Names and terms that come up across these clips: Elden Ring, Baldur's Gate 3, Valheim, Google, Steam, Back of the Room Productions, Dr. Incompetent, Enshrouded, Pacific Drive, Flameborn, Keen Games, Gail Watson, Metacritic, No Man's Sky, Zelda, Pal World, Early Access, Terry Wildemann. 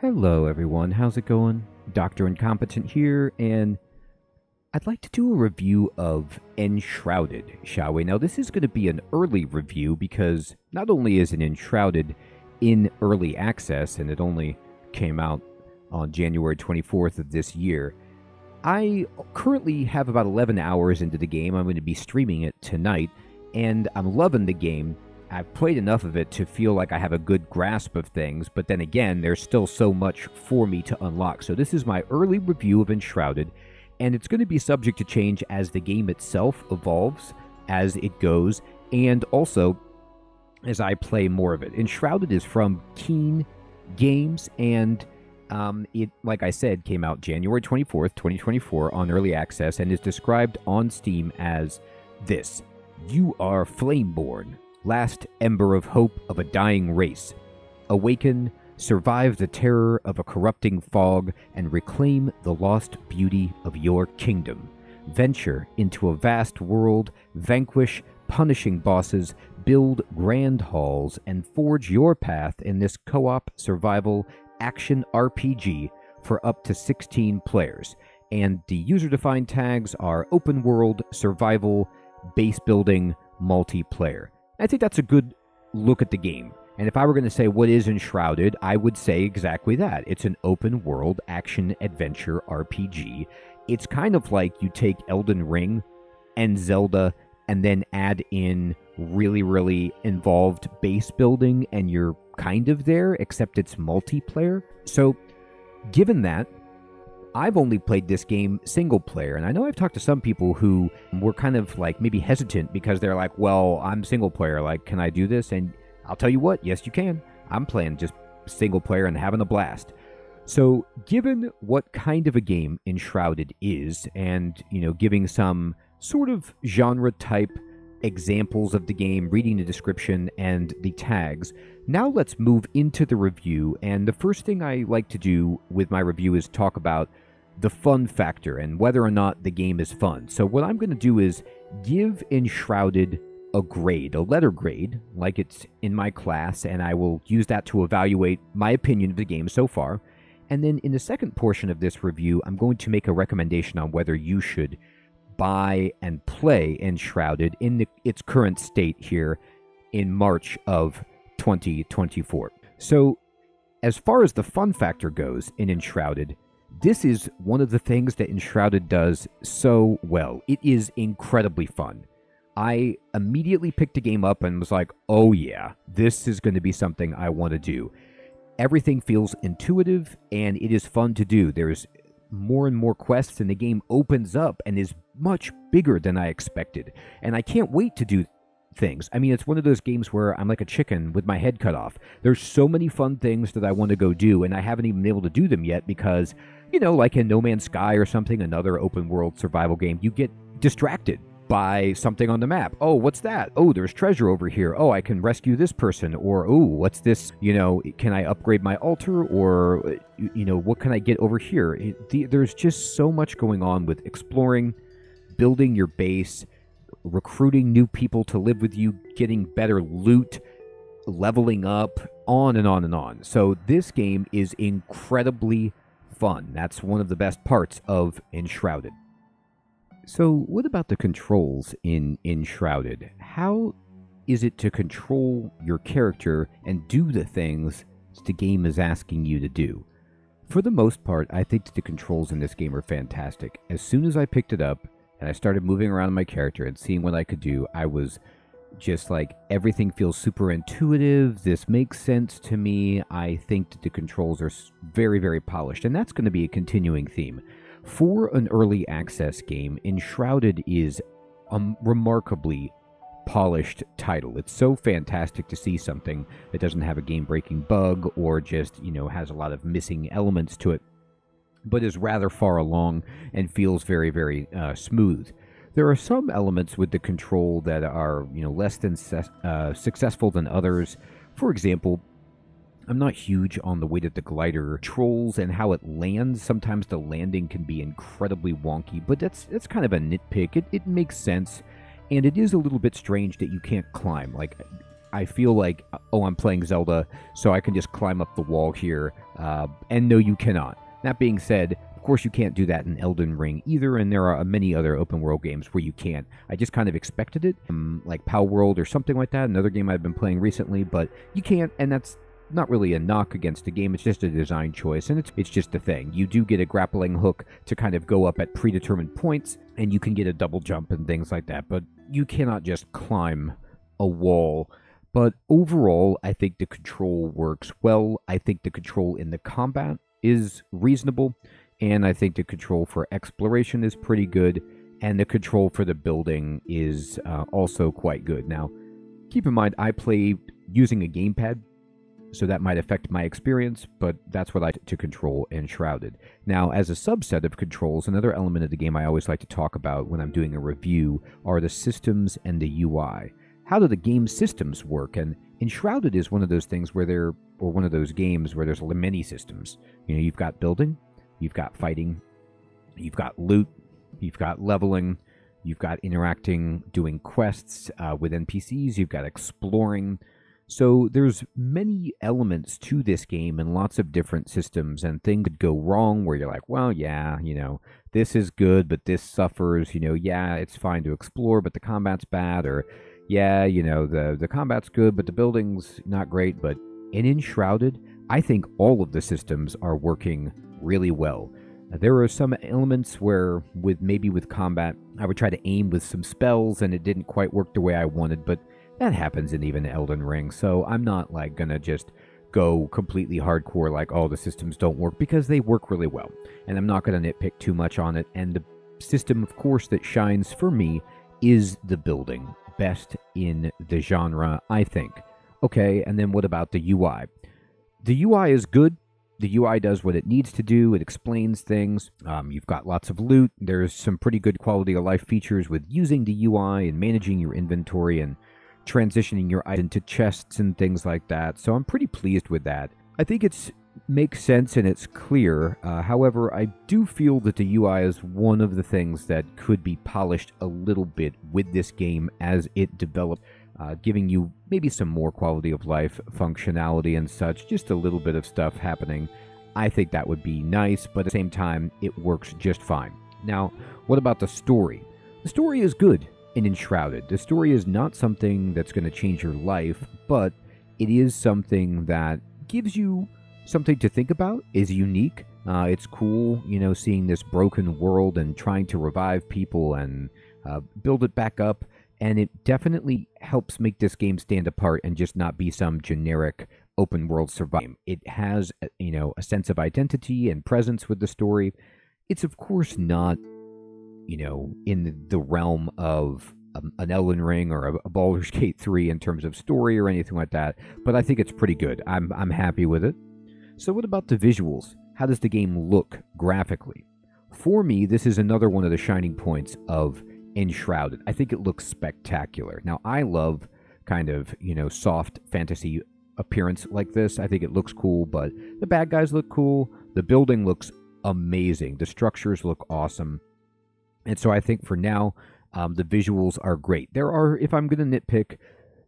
Hello everyone, how's it going? Dr. Incompetent here, and I'd like to do a review of Enshrouded, shall we? Now this is going to be an early review because not only is it Enshrouded in early access, and it only came out on January 24th of this year, I currently have about 11 hours into the game. I'm going to be streaming it tonight, and I'm loving the game. I've played enough of it to feel like I have a good grasp of things, but then again, there's still so much for me to unlock. So this is my early review of Enshrouded, and it's going to be subject to change as the game itself evolves, as it goes, and also as I play more of it. Enshrouded is from Keen Games, and it, like I said, came out January 24th, 2024 on Early Access, and is described on Steam as this: "You are Flameborn. Last ember of hope of a dying race. Awaken, survive the terror of a corrupting fog, and reclaim the lost beauty of your kingdom. Venture into a vast world, vanquish punishing bosses, build grand halls, and forge your path in this co-op survival action RPG for up to 16 players." And the user-defined tags are open world, survival, base building, multiplayer. I think that's a good look at the game. And if I were going to say what is Enshrouded, I would say exactly that. It's an open-world action-adventure RPG. It's kind of like you take Elden Ring and Zelda and then add in really, really involved base building, and you're kind of there, except it's multiplayer. So, given that, I've only played this game single-player, and I know I've talked to some people who were kind of like maybe hesitant because they're like, well, I'm single-player, like, can I do this? And I'll tell you what, yes, you can. I'm playing just single-player and having a blast. So given what kind of a game Enshrouded is, and, you know, giving some sort of genre-type examples of the game, reading the description and the tags, now let's move into the review. And the first thing I like to do with my review is talk about the fun factor and whether or not the game is fun. So what I'm going to do is give Enshrouded a grade, a letter grade, like it's in my class, and I will use that to evaluate my opinion of the game so far. And then in the second portion of this review, I'm going to make a recommendation on whether you should buy and play Enshrouded in its current state here in March of 2024. So, as far as the fun factor goes in Enshrouded, this is one of the things that Enshrouded does so well. It is incredibly fun. I immediately picked the game up and was like, oh yeah, this is going to be something I want to do. Everything feels intuitive, and it is fun to do. There's more and more quests, and the game opens up and is much bigger than I expected. And I can't wait to do things. I mean, it's one of those games where I'm like a chicken with my head cut off. There's so many fun things that I want to go do, and I haven't even been able to do them yet because, you know, like in No Man's Sky or something, another open-world survival game, you get distracted by something on the map. Oh, what's that? Oh, there's treasure over here. Oh, I can rescue this person. Or, oh, what's this? You know, can I upgrade my altar? Or, you know, what can I get over here? There's just so much going on with exploring, building your base, recruiting new people to live with you, getting better loot, leveling up, on and on and on. So this game is incredibly fun. That's one of the best parts of Enshrouded. So what about the controls in Enshrouded? How is it to control your character and do the things the game is asking you to do? For the most part, I think that the controls in this game are fantastic. As soon as I picked it up and I started moving around my character and seeing what I could do, I was just like, everything feels super intuitive. This makes sense to me. I think that the controls are very, very polished, and that's going to be a continuing theme. For an early access game, Enshrouded is a remarkably polished title. It's so fantastic to see something that doesn't have a game-breaking bug or just, you know, has a lot of missing elements to it, but is rather far along and feels very, very smooth. There are some elements with the control that are, you know, less than successful than others. For example, I'm not huge on the way that the glider trolls and how it lands. Sometimes the landing can be incredibly wonky, but that's kind of a nitpick. It makes sense, and it is a little bit strange that you can't climb. Like, I feel like, oh, I'm playing Zelda, so I can just climb up the wall here. And no, you cannot. That being said, of course you can't do that in Elden Ring either, and there are many other open world games where you can't. I just kind of expected it, like Pal World or something like that, another game I've been playing recently, but you can't, and that's not really a knock against the game, it's just a design choice, and it's just a thing. You do get a grappling hook to kind of go up at predetermined points, and you can get a double jump and things like that, but you cannot just climb a wall. But overall, I think the control works well. I think the control in the combat is reasonable, and I think the control for exploration is pretty good, and the control for the building is also quite good. Now, keep in mind, I play using a gamepad, so that might affect my experience, but that's what I like to control Enshrouded. Now, as a subset of controls, another element of the game I always like to talk about when I'm doing a review are the systems and the UI. How do the game systems work? And Enshrouded is one of those things where there, or one of those games where there's many systems. You know, you've got building, you've got fighting, you've got loot, you've got leveling, you've got interacting, doing quests with NPCs, you've got exploring. So there's many elements to this game and lots of different systems, and things could go wrong where you're like, well, yeah, you know, this is good, but this suffers, you know, yeah, it's fine to explore, but the combat's bad, or yeah, you know, the combat's good, but the building's not great. But in Enshrouded, I think all of the systems are working really well. There are some elements where with combat, I would try to aim with some spells and it didn't quite work the way I wanted, but that happens in even Elden Ring, so I'm not, like, gonna just go completely hardcore, like, oh, the systems don't work, because they work really well, and I'm not gonna nitpick too much on it, and the system, of course, that shines for me is the building. Best in the genre, I think. Okay, and then what about the UI? The UI is good. The UI does what it needs to do. It explains things. You've got lots of loot. There's some pretty good quality of life features with using the UI and managing your inventory and transitioning your item to chests and things like that, so I'm pretty pleased with that. I think it makes sense and it's clear. However, I do feel that the UI is one of the things that could be polished a little bit with this game as it develops, giving you maybe some more quality of life functionality and such, just a little bit of stuff happening. I think that would be nice, but at the same time, it works just fine. Now, what about the story? The story is good. And Enshrouded. The story is not something that's going to change your life, but it is something that gives you something to think about, is unique. It's cool, you know, seeing this broken world and trying to revive people and build it back up, and it definitely helps make this game stand apart and just not be some generic open world survival game. It has, you know, a sense of identity and presence with the story. It's, of course, not, you know, in the realm of an Elden Ring or a Baldur's Gate 3 in terms of story or anything like that, but I think it's pretty good. I'm happy with it. So what about the visuals? How does the game look graphically? For me, this is another one of the shining points of Enshrouded. I think it looks spectacular. Now, I love kind of, you know, soft fantasy appearance like this. I think it looks cool, but the bad guys look cool. The building looks amazing. The structures look awesome. And so I think for now, the visuals are great. There are, if I'm going to nitpick,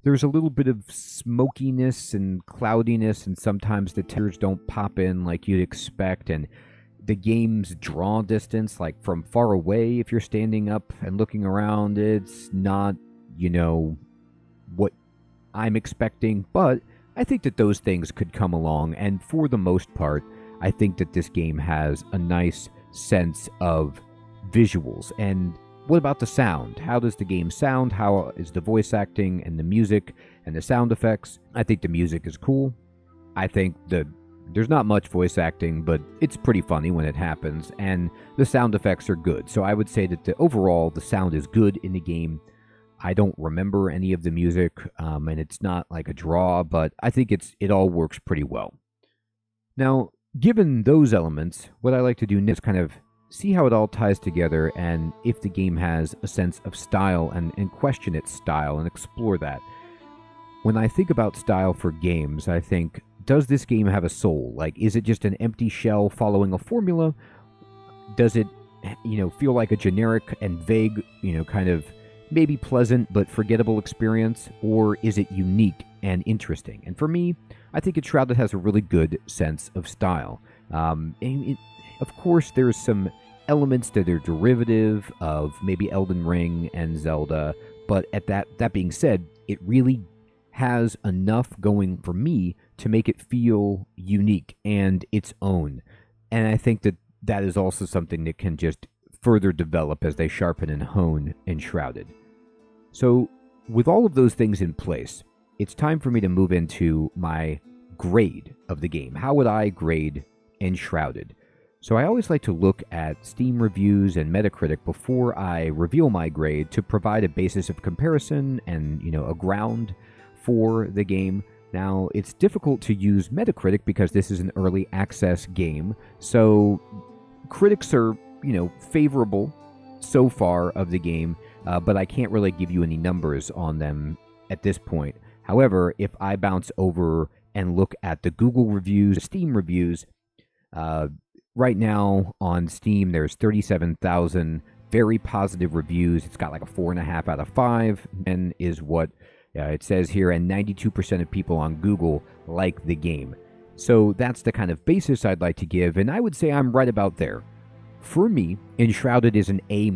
there's a little bit of smokiness and cloudiness, and sometimes the textures don't pop in like you'd expect, and the game's draw distance, like from far away, if you're standing up and looking around, it's not, you know, what I'm expecting, but I think that those things could come along, and for the most part, I think that this game has a nice sense of visuals. And what about the sound? How does the game sound? How is the voice acting and the music and the sound effects? I think the music is cool. I think there's not much voice acting, but it's pretty funny when it happens, and the sound effects are good. So I would say that overall the sound is good in the game. I don't remember any of the music, and it's not like a draw, but I think it all works pretty well. Now, given those elements, what I like to do next is kind of see how it all ties together, and if the game has a sense of style, and question its style and explore that. When I think about style for games, I think, does this game have a soul? Like, is it just an empty shell following a formula? Does it, you know, feel like a generic and vague, you know, kind of maybe pleasant but forgettable experience, or is it unique and interesting? And for me, I think Enshrouded has a really good sense of style. Of course, there's some elements that are derivative of maybe Elden Ring and Zelda, but at that being said, it really has enough going for me to make it feel unique and its own. And I think that that is also something that can just further develop as they sharpen and hone Enshrouded. So with all of those things in place, it's time for me to move into my grade of the game. How would I grade Enshrouded? So I always like to look at Steam reviews and Metacritic before I reveal my grade to provide a basis of comparison and, you know, a ground for the game. Now, it's difficult to use Metacritic because this is an early access game, so critics are, you know, favorable so far of the game, but I can't really give you any numbers on them at this point. However, if I bounce over and look at the Google reviews, Steam reviews, right now on Steam there's 37,000 very positive reviews. It's got like a 4.5 out of 5, and is what it says here, and 92% of people on Google like the game. So that's the kind of basis I'd like to give, and I would say I'm right about there. For me, Enshrouded is an A-.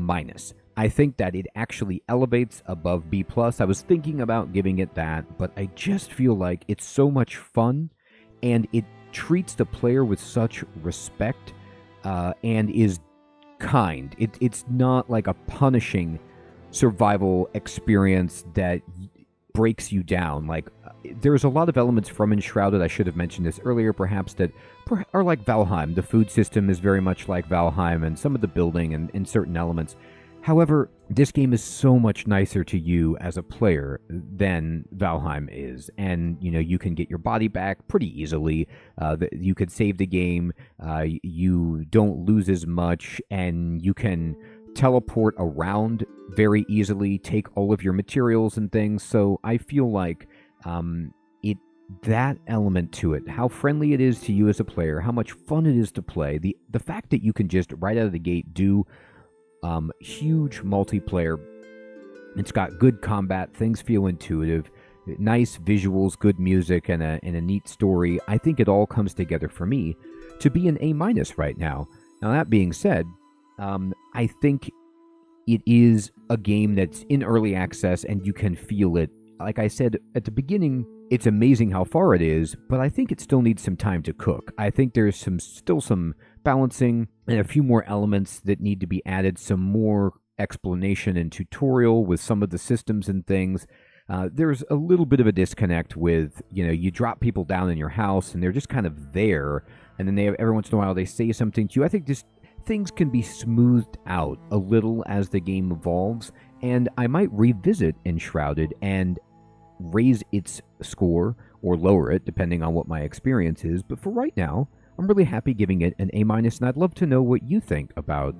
I think that it actually elevates above B+. I was thinking about giving it that, but I just feel like it's so much fun, and it treats the player with such respect, and is kind. It's not like a punishing survival experience that breaks you down. Like, there's a lot of elements from Enshrouded, I should have mentioned this earlier perhaps, that are like Valheim. The food system is very much like Valheim, and some of the building and certain elements. However, this game is so much nicer to you as a player than Valheim is, and you know, you can get your body back pretty easily. You could save the game, you don't lose as much, and you can teleport around very easily, take all of your materials and things. So I feel like that element to it, how friendly it is to you as a player, how much fun it is to play, the fact that you can just right out of the gate do huge multiplayer. It's got good combat, things feel intuitive, nice visuals, good music, and a neat story. I think it all comes together for me to be an A- right now. Now that being said, I think it is a game that's in early access, and you can feel it. Like I said at the beginning, it's amazing how far it is, but I think it still needs some time to cook. I think there's still some balancing and a few more elements that need to be added, some more explanation and tutorial with some of the systems and things. There's a little bit of a disconnect with, you know, you drop people down in your house, and they're just kind of there, and then every once in a while they say something to you. I think just things can be smoothed out a little as the game evolves, and I might revisit Enshrouded and raise its score or lower it depending on what my experience is. But for right now, I'm really happy giving it an A-, and I'd love to know what you think about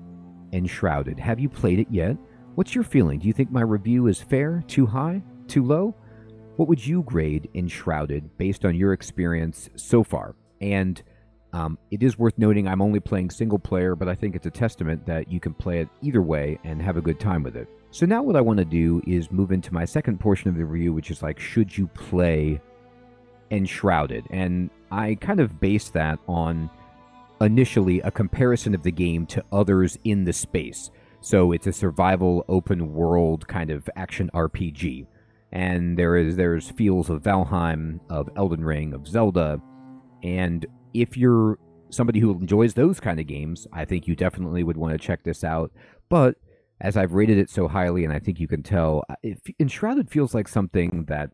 Enshrouded. Have you played it yet? What's your feeling? Do you think my review is fair? Too high? Too low? What would you grade Enshrouded based on your experience so far? And it is worth noting I'm only playing single player, but I think it's a testament that you can play it either way and have a good time with it. So now what I want to do is move into my second portion of the review, which is like, should you play Enshrouded? And I kind of based that on initially a comparison of the game to others in the space. So it's a survival open world kind of action RPG. And there's feels of Valheim, of Elden Ring, of Zelda, and if you're somebody who enjoys those kind of games, I think you definitely would want to check this out. But as I've rated it so highly, and I think you can tell, Enshrouded feels like something that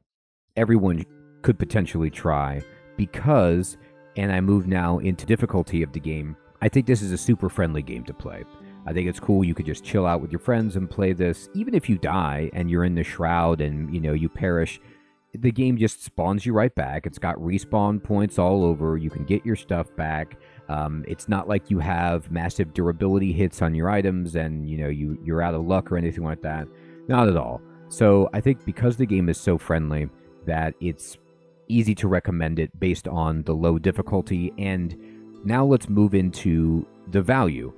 everyone could potentially try because, and I move now into difficulty of the game, I think this is a super friendly game to play. I think it's cool. You could just chill out with your friends and play this. Even if you die and you're in the shroud and, you know, you perish, the game just spawns you right back. It's got respawn points all over. You can get your stuff back. It's not like you have massive durability hits on your items and, you know, you're out of luck or anything like that. Not at all. So I think because the game is so friendly that it's easy to recommend it based on the low difficulty. And now let's move into the value.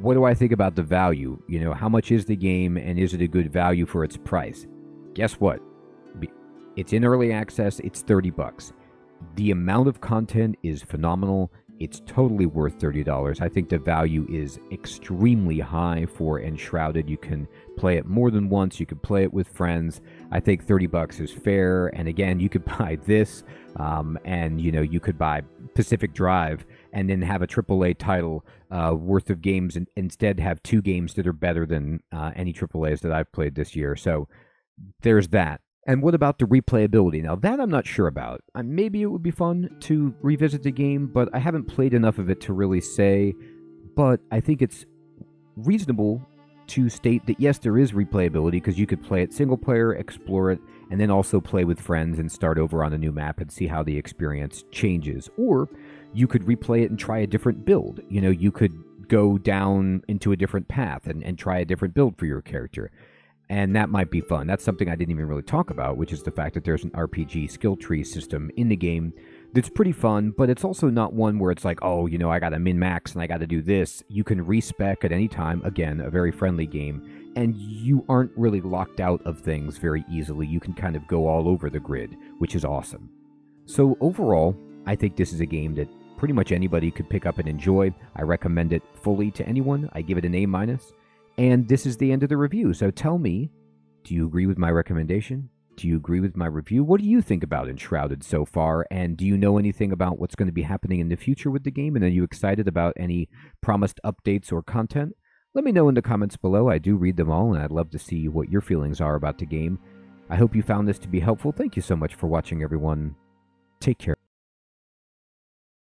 what do I think about the value? You know, how much is the game, and is it a good value for its price? Guess what? It's in early access. It's $30. The amount of content is phenomenal. It's totally worth $30. I think the value is extremely high for Enshrouded. You can play it more than once. You can play it with friends. I think $30 is fair. And again, you could buy this, and you know, you could buy Pacific Drive, and then have a AAA title worth of games, and instead have two games that are better than any AAAs that I've played this year. So there's that. And what about the replayability? Now, that I'm not sure about. Maybe it would be fun to revisit the game, but I haven't played enough of it to really say. But I think it's reasonable to state that, yes, there is replayability, because you could play it single player, explore it, and then also play with friends and start over on a new map and see how the experience changes. Or you could replay it and try a different build. You know, you could go down into a different path and try a different build for your character. And that might be fun. That's something I didn't even really talk about, which is the fact that there's an RPG skill tree system in the game that's pretty fun, but it's also not one where it's like, oh, you know, I got a min-max and I got to do this. You can respec at any time. Again, a very friendly game, and you aren't really locked out of things very easily. You can kind of go all over the grid, which is awesome. So overall, I think this is a game that pretty much anybody could pick up and enjoy. I recommend it fully to anyone. I give it an A-. And this is the end of the review. So tell me, do you agree with my recommendation? Do you agree with my review? What do you think about Enshrouded so far? And do you know anything about what's going to be happening in the future with the game? And are you excited about any promised updates or content? Let me know in the comments below. I do read them all, and I'd love to see what your feelings are about the game. I hope you found this to be helpful. Thank you so much for watching, everyone. Take care.